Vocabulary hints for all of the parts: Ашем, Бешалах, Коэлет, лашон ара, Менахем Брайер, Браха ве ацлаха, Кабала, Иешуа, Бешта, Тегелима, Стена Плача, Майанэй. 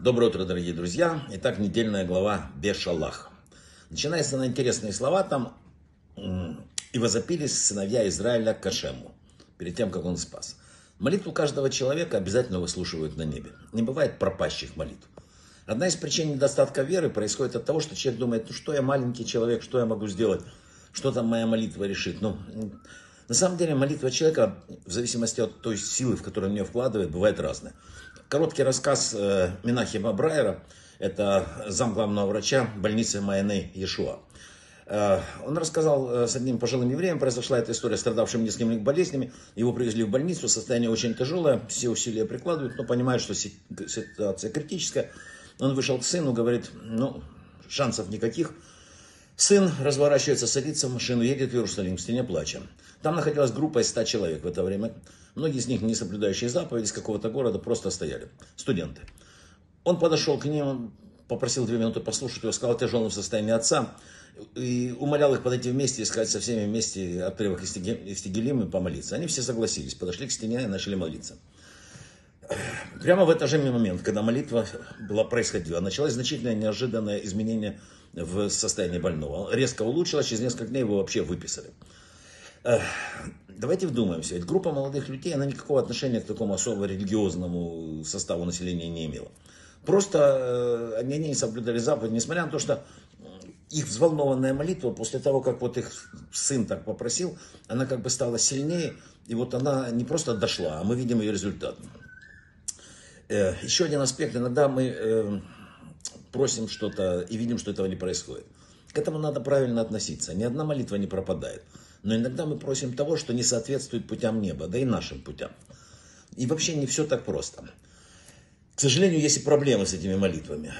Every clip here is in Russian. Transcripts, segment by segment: Доброе утро, дорогие друзья. Итак, недельная глава Бешалах. Начинается на интересные слова там. «И возопились сыновья Израиля к Ашему», перед тем, как он спас. Молитву каждого человека обязательно выслушивают на небе. Не бывает пропащих молитв. Одна из причин недостатка веры происходит от того, что человек думает, ну что я маленький человек, что я могу сделать, что там моя молитва решит. Ну, на самом деле молитва человека, в зависимости от той силы, в которую он ее вкладывает, бывает разная. Короткий рассказ Менахема Брайера, это замглавного врача больницы Майанэй Иешуа. Он рассказал, с одним пожилым евреем произошла эта история, страдавшим несколькими болезнями. Его привезли в больницу, состояние очень тяжелое, все усилия прикладывают, но понимают, что ситуация критическая. Он вышел к сыну, говорит, ну, шансов никаких. Сын разворачивается, садится в машину, едет в Иерусалим, к стене плача. Там находилась группа из 100 человек в это время. Многие из них, не соблюдающие заповеди, из какого-то города, просто стояли. Студенты. Он подошел к ним, попросил 2 минуты послушать его, сказал о тяжелом состоянии отца. И умолял их подойти вместе и сказать со всеми вместе отрывок из Тегелимы и помолиться. Они все согласились, подошли к стене и начали молиться. Прямо в этот же момент, когда молитва происходила, началось значительное неожиданное изменение в состоянии больного. Резко улучшилось, через несколько дней его вообще выписали. Давайте вдумаемся, ведь группа молодых людей, она никакого отношения к такому особо религиозному составу населения не имела. Просто они не соблюдали заповедь, несмотря на то, что их взволнованная молитва, после того, как вот их сын так попросил, она как бы стала сильнее, и вот она не просто дошла, а мы видим ее результат. Еще один аспект, иногда мы просим что-то и видим, что этого не происходит. К этому надо правильно относиться, ни одна молитва не пропадает. Но иногда мы просим того, что не соответствует путям неба, да и нашим путям. И вообще не все так просто. К сожалению, есть и проблемы с этими молитвами.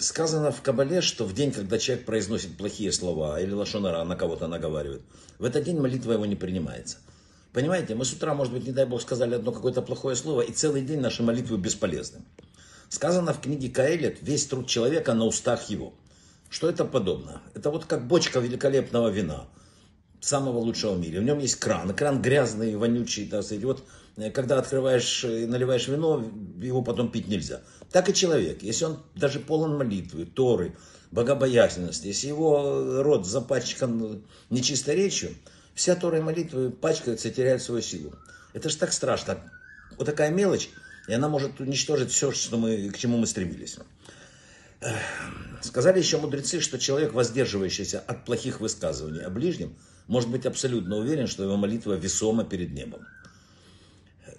Сказано в Кабале, что в день, когда человек произносит плохие слова, или лашон ара на кого-то наговаривает, в этот день молитва его не принимается. Понимаете, мы с утра, может быть, не дай бог, сказали одно какое-то плохое слово, и целый день наши молитвы бесполезны. Сказано в книге Коэлет, весь труд человека на устах его. Что это подобно? Это вот как бочка великолепного вина, самого лучшего в мире. В нем есть кран. Кран грязный, вонючий. Так сказать. Вот, когда открываешь и наливаешь вино, его потом пить нельзя. Так и человек. Если он даже полон молитвы, Торы, богобоязненности, если его рот запачкан нечистой речью, вся Тора и молитва пачкаются и теряют свою силу. Это же так страшно. Вот такая мелочь, и она может уничтожить все, что мы, к чему мы стремились. Сказали еще мудрецы, что человек, воздерживающийся от плохих высказываний о ближнем, может быть абсолютно уверен, что его молитва весома перед небом.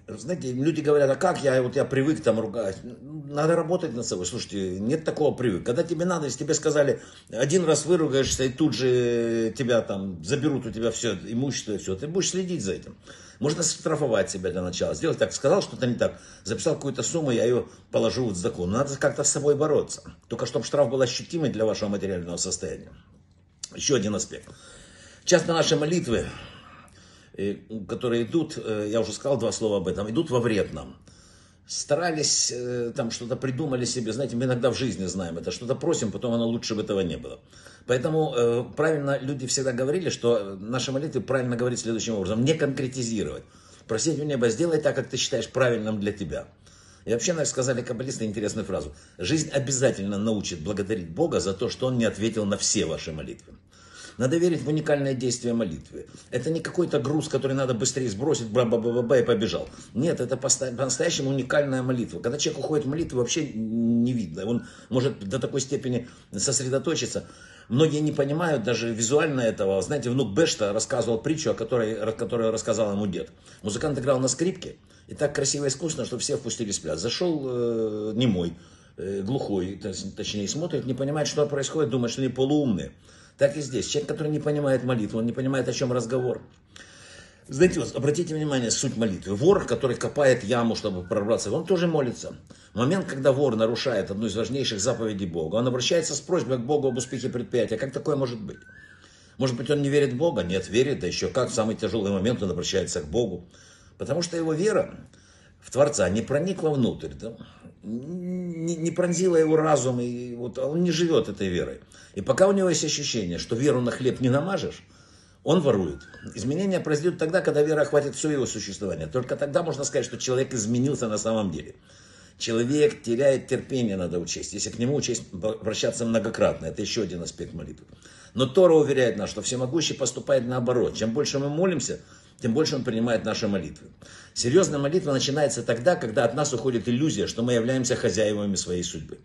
Знаете, люди говорят, а как я привык там ругать. Надо работать над собой. Слушайте, нет такого привык. Когда тебе надо, если тебе сказали, один раз выругаешься, и тут же тебя там заберут, у тебя все, имущество и все. Ты будешь следить за этим. Можно штрафовать себя для начала. Сделать так, сказал что-то не так, записал какую-то сумму, я ее положу в закон. Надо как-то с собой бороться. Только чтобы штраф был ощутимый для вашего материального состояния. Еще один аспект. Часто наши молитвы, которые идут, я уже сказал 2 слова об этом, идут во вред нам. Старались, там что-то придумали себе, знаете, мы иногда в жизни знаем это, что-то просим, потом оно лучше бы этого не было. Поэтому правильно люди всегда говорили, что наши молитвы правильно говорить следующим образом, не конкретизировать. Просить у неба, сделай так, как ты считаешь правильным для тебя. И вообще, нам сказали каббалисты интересную фразу. Жизнь обязательно научит благодарить Бога за то, что Он не ответил на все ваши молитвы. Надо верить в уникальное действие молитвы. Это не какой-то груз, который надо быстрее сбросить, и побежал. Нет, это по-настоящему уникальная молитва. Когда человек уходит в молитву, вообще не видно. Он может до такой степени сосредоточиться. Многие не понимают даже визуально этого. Знаете, внук Бешта рассказывал притчу, которую рассказал ему дед. Музыкант играл на скрипке, и так красиво и искусно, что все впустились в пляс. Зашел немой, глухой, точнее, смотрит, не понимает, что происходит, думает, что они полуумные. Так и здесь. Человек, который не понимает молитву, он не понимает, о чем разговор. Знаете, вот, обратите внимание, суть молитвы. Вор, который копает яму, чтобы прорваться, он тоже молится. В момент, когда вор нарушает одну из важнейших заповедей Бога, он обращается с просьбой к Богу об успехе предприятия. Как такое может быть? Может быть, он не верит в Бога? Нет, верит, да еще как. В самый тяжелый момент он обращается к Богу. Потому что его вера в Творца не проникла внутрь, да? не пронзила его разум, и вот он не живет этой верой. И пока у него есть ощущение, что веру на хлеб не намажешь, он ворует. Изменения произойдут тогда, когда вера охватит все его существование. Только тогда можно сказать, что человек изменился на самом деле. Человек теряет терпение, надо учесть, если к нему учесть, обращаться многократно. Это еще один аспект молитвы. Но Тора уверяет нас, что всемогущий поступает наоборот. Чем больше мы молимся, тем больше он принимает наши молитвы. Серьезная молитва начинается тогда, когда от нас уходит иллюзия, что мы являемся хозяевами своей судьбы.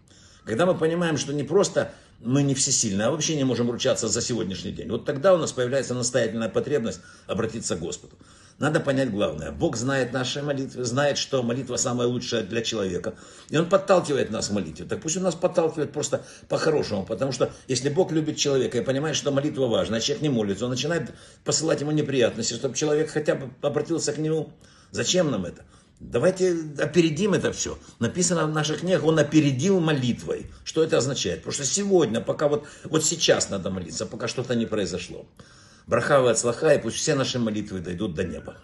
Когда мы понимаем, что не просто мы не всесильны, а вообще не можем ручаться за сегодняшний день. Вот тогда у нас появляется настоятельная потребность обратиться к Господу. Надо понять главное. Бог знает наши молитвы, знает, что молитва самая лучшая для человека. И Он подталкивает нас к молитве. Так пусть Он нас подталкивает просто по-хорошему. Потому что если Бог любит человека и понимает, что молитва важна, а человек не молится, Он начинает посылать ему неприятности, чтобы человек хотя бы обратился к Нему. Зачем нам это? Давайте опередим это все. Написано в наших книгах, он опередил молитвой. Что это означает? Потому что сегодня, пока вот сейчас надо молиться, пока что-то не произошло. Браха ве ацлаха, и пусть все наши молитвы дойдут до неба.